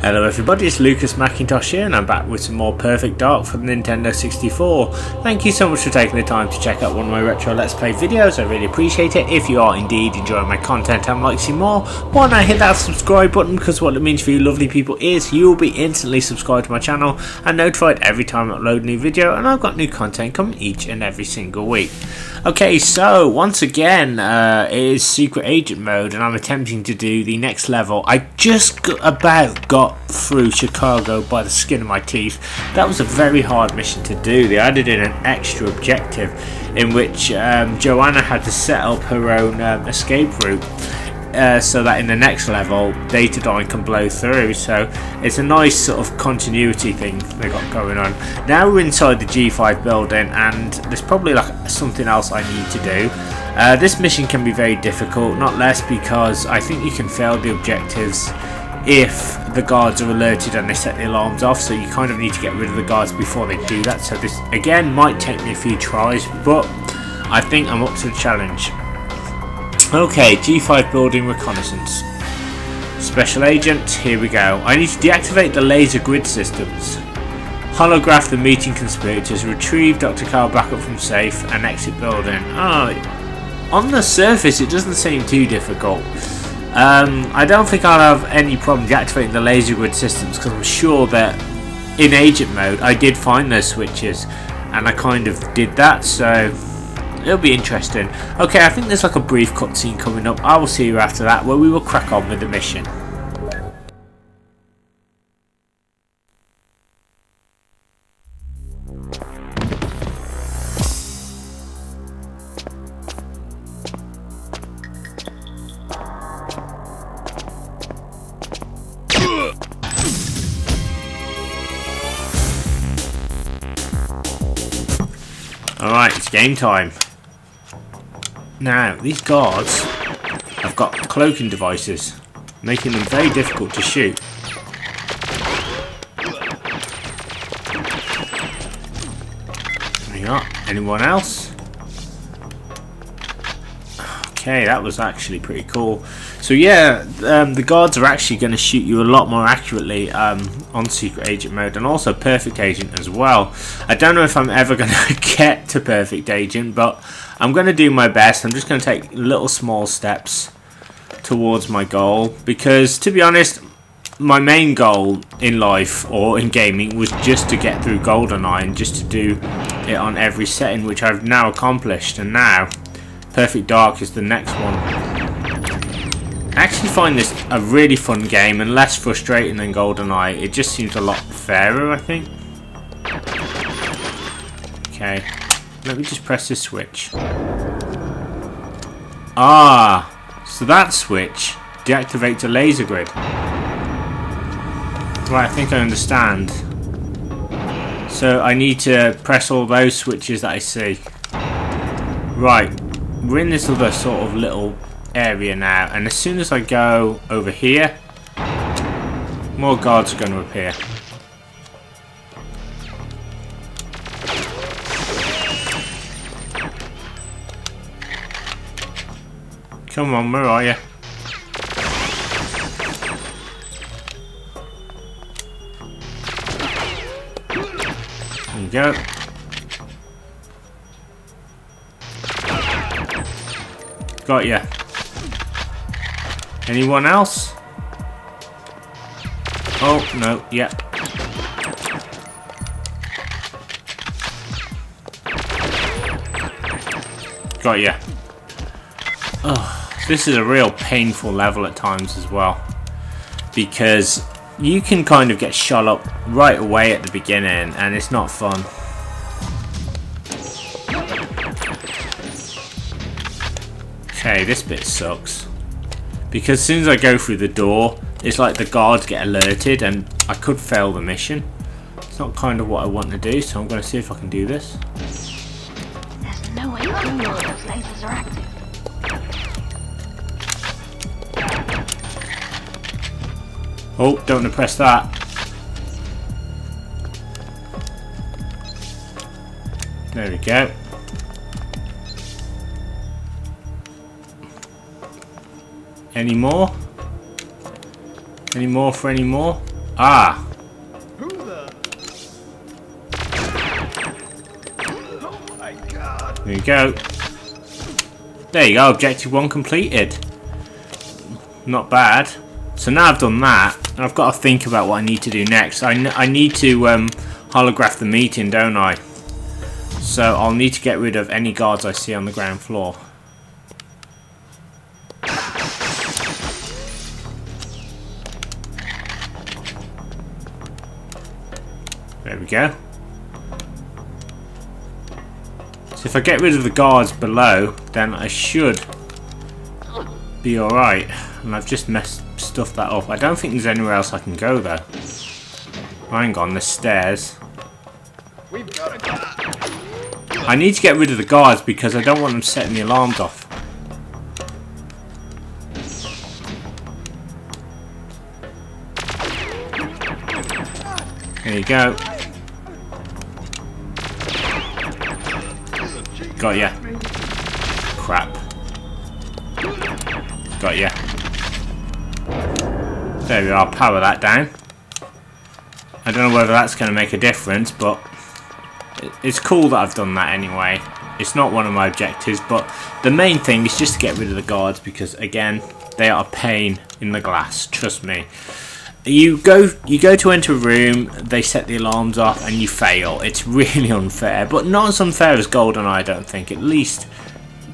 Hello everybody, it's Lucas Mackintosh here and I'm back with some more Perfect Dark for the Nintendo 64. Thank you so much for taking the time to check out one of my retro Let's Play videos, I really appreciate it. If you are indeed enjoying my content and like to see more, why not hit that subscribe button, because what it means for you lovely people is you will be instantly subscribed to my channel and notified every time I upload a new video, and I've got new content coming each and every single week. Okay, so once again it is Secret Agent mode and I'm attempting to do the next level. I just about got through Chicago by the skin of my teeth. That was a very hard mission to do. They added in an extra objective in which Joanna had to set up her own escape route so that in the next level Datadine can blow through. So it's a nice sort of continuity thing they got going on. Now we're inside the G5 building and there's probably like something else I need to do. This mission can be very difficult, not less because I think you can fail the objectives if the guards are alerted and they set the alarms off, so you kind of need to get rid of the guards before they do that. So this again might take me a few tries, but I think I'm up to the challenge. Okay, G5 building reconnaissance. Special agent, here we go. I need to deactivate the laser grid systems, holograph the meeting conspirators, retrieve Dr. Caroll backup from safe and exit building. Oh, on the surface it doesn't seem too difficult. I don't think I'll have any problem deactivating the laser grid systems, because I'm sure that in agent mode I did find those switches and I kind of did that, so it'll be interesting. Okay, I think there's like a brief cutscene coming up. I will see you after that where we will crack on with the mission. Alright, it's game time. Now, these guards have got cloaking devices, making them very difficult to shoot. Hang on, anyone else? Okay, that was actually pretty cool. So yeah, the guards are actually going to shoot you a lot more accurately on Secret Agent mode, and also Perfect Agent as well. I don't know if I'm ever going to get to Perfect Agent, but I'm going to do my best. I'm just going to take little small steps towards my goal, because to be honest, my main goal in life or in gaming was just to get through GoldenEye and just to do it on every setting, which I've now accomplished, and now Perfect Dark is the next one. I actually find this a really fun game and less frustrating than GoldenEye. It just seems a lot fairer, I think. Okay, let me just press this switch. Ah, so that switch deactivates a laser grid. Right, I think I understand. So I need to press all those switches that I see. Right. We're in this other sort of little area now, and as soon as I go over here, more guards are going to appear. Come on, where are you? There you go. Got ya. Anyone else? Oh, no, yeah. Got ya. Oh, this is a real painful level at times as well, because you can kind of get shot up right away at the beginning and it's not fun. Okay, this bit sucks, because as soon as I go through the door, it's like the guards get alerted and I could fail the mission. It's not kind of what I want to do, so I'm going to see if I can do this. There's no way those lasers are active. Oh, don't want to press that. There we go. Any more? Any more for any more? Ah. Who the? Oh my god. There you go. There you go. Objective 1 completed. Not bad. So now I've done that, and I've got to think about what I need to do next. I need to holograph the meeting, don't I? So I'll need to get rid of any guards I see on the ground floor. There we go. So if I get rid of the guards below, then I should be alright. And I've just messed stuff that up. I don't think there's anywhere else I can go though. Hang on, the stairs. We've got a guard. I need to get rid of the guards because I don't want them setting the alarms off. There you go. Got ya. Crap. Got ya. There we are, power that down. I don't know whether that's going to make a difference, but it's cool that I've done that anyway. It's not one of my objectives, but the main thing is just to get rid of the guards because, again, they are a pain in the glass, trust me. You go to enter a room, they set the alarms off, and you fail. It's really unfair, but not as unfair as GoldenEye, I don't think. At least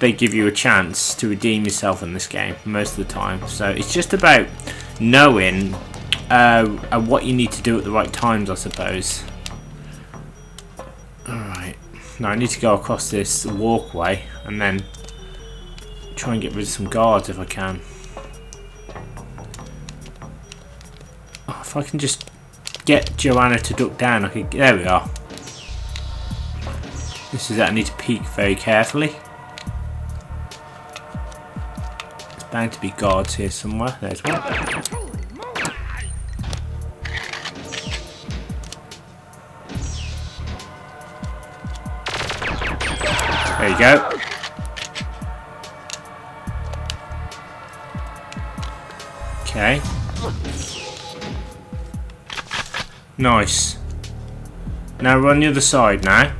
they give you a chance to redeem yourself in this game most of the time. So it's just about knowing what you need to do at the right times, I suppose. Alright, now I need to go across this walkway and then try and get rid of some guards if I can. Oh, if I can just get Joanna to duck down, I could. There we are. This is it, I need to peek very carefully. There's bound to be guards here somewhere. There's one. There you go. Okay. Nice. Now we're on the other side now.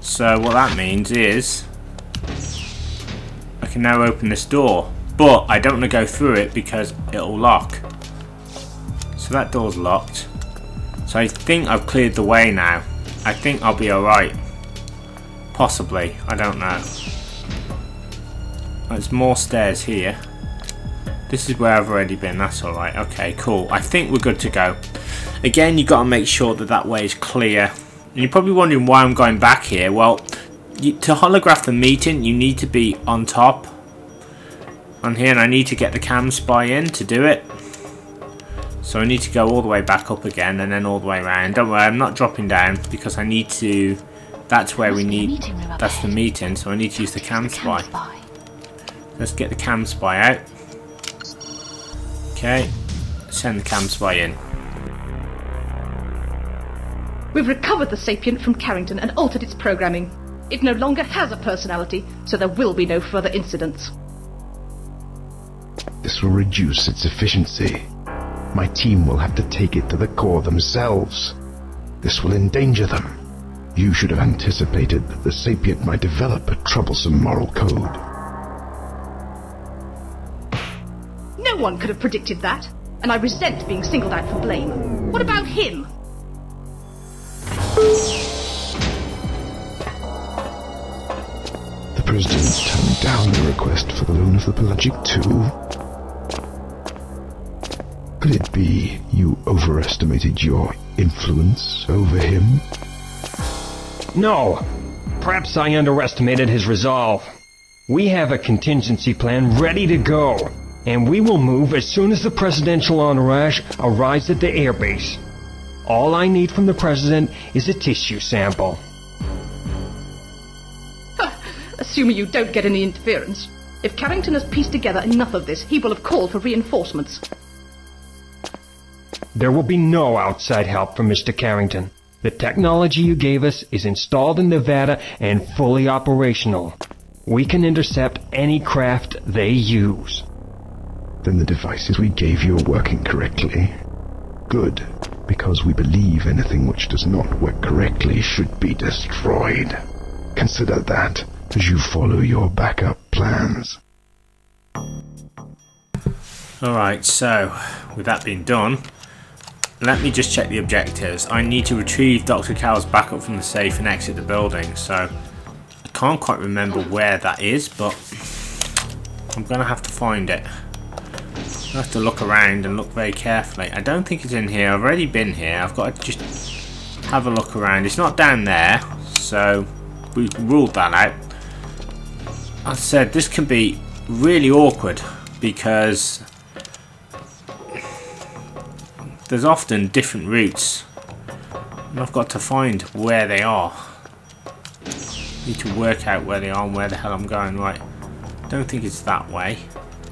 So what that means is I can now open this door. But I don't want to go through it because it'll lock. So that door's locked. So I think I've cleared the way now. I think I'll be alright. Possibly, I don't know. There's more stairs here. This is where I've already been, that's alright. Okay, cool. I think we're good to go. Again, you've got to make sure that that way is clear. And you're probably wondering why I'm going back here. Well, to holograph the meeting, you need to be on top. On here, and I need to get the cam spy in to do it. So I need to go all the way back up again and then all the way around. Don't worry, I'm not dropping down because I need to... That's where we need, that's the meeting, so I need to use the cam spy. Let's get the cam spy out. Okay, send the cam spy in. We've recovered the sapient from Carrington and altered its programming. It no longer has a personality, so there will be no further incidents. This will reduce its efficiency. My team will have to take it to the core themselves. This will endanger them. You should have anticipated that the sapient might develop a troublesome moral code. No one could have predicted that, and I resent being singled out for blame. What about him? The President turned down the request for the loan of the Pelagic II. Could it be you overestimated your influence over him? No. Perhaps I underestimated his resolve. We have a contingency plan ready to go, and we will move as soon as the presidential entourage arrives at the airbase. All I need from the president is a tissue sample. Assuming you don't get any interference. If Carrington has pieced together enough of this, he will have called for reinforcements. There will be no outside help from Mr. Carrington. The technology you gave us is installed in Nevada and fully operational. We can intercept any craft they use. Then the devices we gave you are working correctly. good, because we believe anything which does not work correctly should be destroyed. Consider that as you follow your backup plans. Alright, so with that being done, let me just check the objectives. I need to retrieve Dr. Caroll's backup from the safe and exit the building, so I can't quite remember where that is, but I'm going to have to find it. I have to look around and look very carefully. I don't think it's in here. I've already been here. I've got to just have a look around. It's not down there, so we've ruled that out. I said this can be really awkward because there's often different routes and I've got to find where they are. I need to work out where they are and where the hell I'm going. Right, don't think it's that way.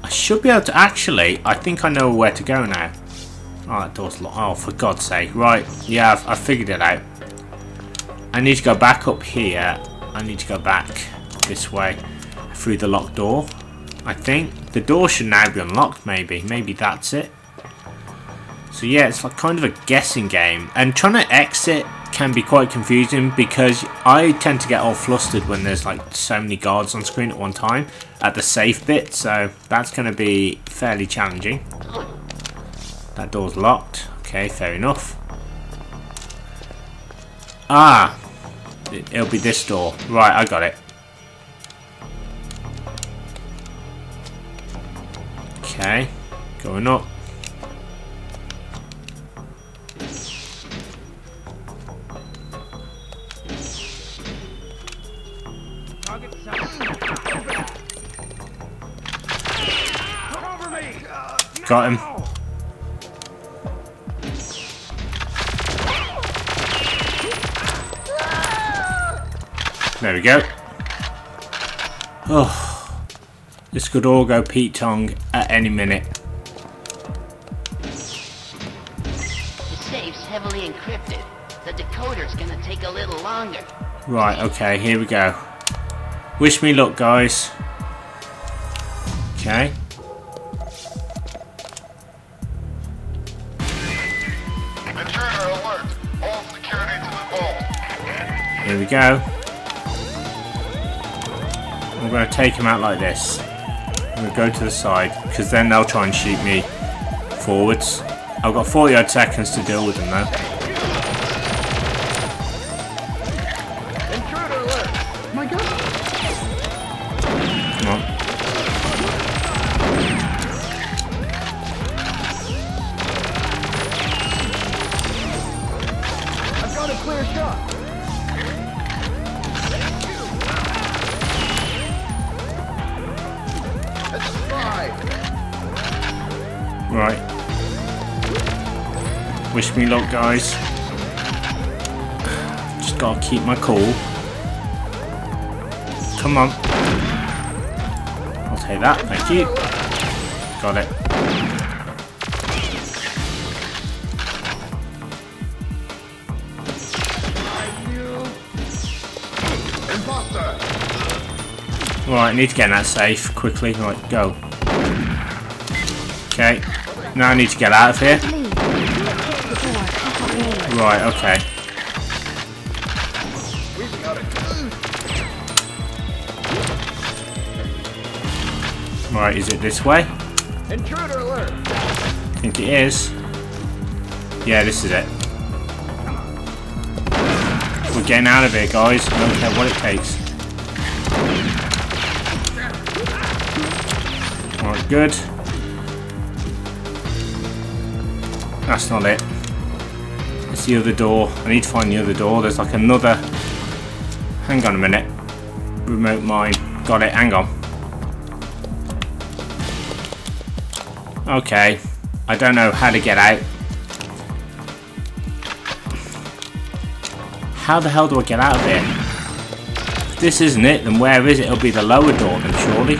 I should be able to actually, I think I know where to go now. Oh, that door's locked. Oh, for God's sake. Right, yeah, I've figured it out. I need to go back up here. I need to go back this way through the locked door. I think the door should now be unlocked, maybe. Maybe that's it. So yeah, it's like kind of a guessing game. And trying to exit can be quite confusing because I tend to get all flustered when there's like so many guards on screen at one time at the safe bit, so that's going to be fairly challenging. That door's locked. Okay, fair enough. Ah, it'll be this door. Right, I got it. Okay, going up. Got him. There we go. Oh, this could all go Pete Tong at any minute. The safe's heavily encrypted. The decoder's gonna take a little longer. Right, okay, here we go. Wish me luck, guys. Okay. Here we go. I'm going to take him out like this. I'm going to go to the side because then they'll try and shoot me forwards. I've got 40 odd seconds to deal with them though. Intruder alert. My God. Come on. I've got a clear shot. Right. Wish me luck, guys. Just gotta keep my cool. Come on. I'll take that, thank you. Got it. Right, I need to get in that safe quickly. Right, go. Okay. Now I need to get out of here. Right, okay. Right, is it this way? Intruder alert. I think it is. Yeah, this is it. We're getting out of here, guys. I don't care what it takes. Alright, good. That's not it. It's the other door. I need to find the other door. There's like another... Hang on a minute. Remote mine. Got it. Hang on. Okay. I don't know how to get out. How the hell do I get out of here? If this isn't it, then where is it? It'll be the lower door then, surely.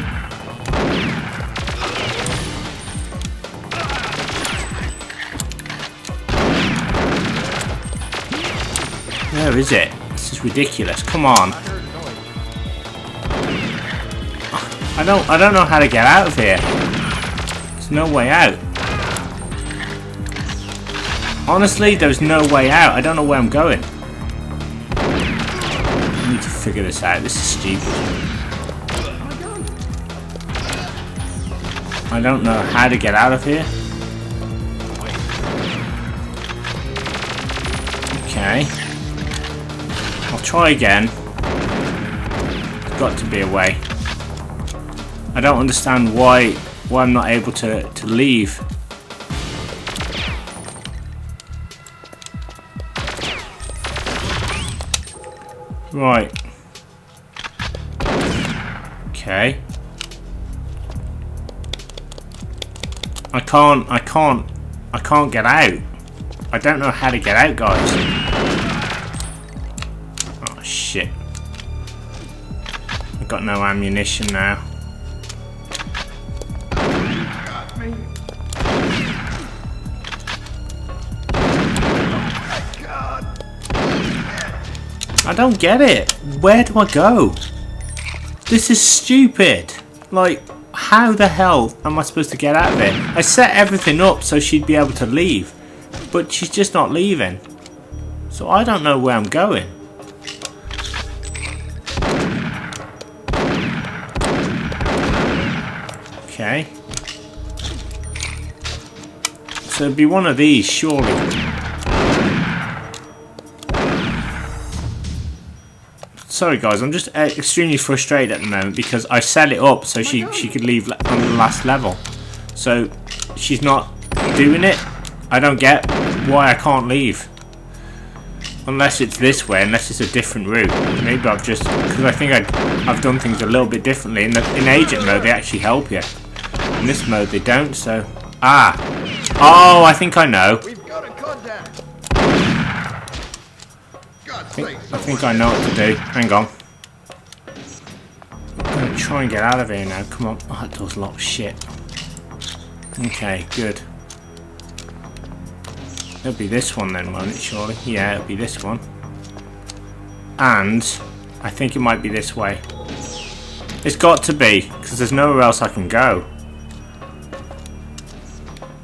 Where is it? This is ridiculous. Come on. I don't know how to get out of here. There's no way out. Honestly, there's no way out. I don't know where I'm going. I need to figure this out. This is stupid. I don't know how to get out of here. Okay. I'll try again. There's got to be a way. I don't understand why I'm not able to leave. Right. Okay. I can't get out. I don't know how to get out, guys. Oh shit. I've got no ammunition now. I don't get it. Where do I go? This is stupid. Like, how the hell am I supposed to get out of it? I set everything up so she'd be able to leave, but she's just not leaving. So I don't know where I'm going. Okay. So it'd be one of these, surely. Sorry guys, I'm just extremely frustrated at the moment because I set it up so she could leave on the last level. So she's not doing it. I don't get why I can't leave. Unless it's this way, unless it's a different route. Maybe I've just, because I think I've done things a little bit differently. In agent mode they actually help you. In this mode they don't, so... Ah! Oh, I think I know. I think I know what to do. Hang on. I'm going to try and get out of here now. Come on. Oh, that door's locked. Shit. Okay, good. It'll be this one then, won't it, surely? Yeah, it'll be this one. And I think it might be this way. It's got to be, because there's nowhere else I can go.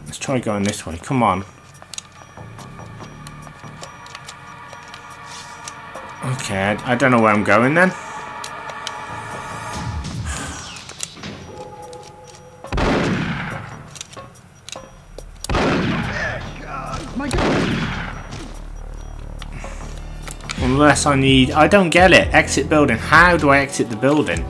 Let's try going this way. Come on. Okay, I don't know where I'm going then. Unless I need... I don't get it. Exit building. How do I exit the building?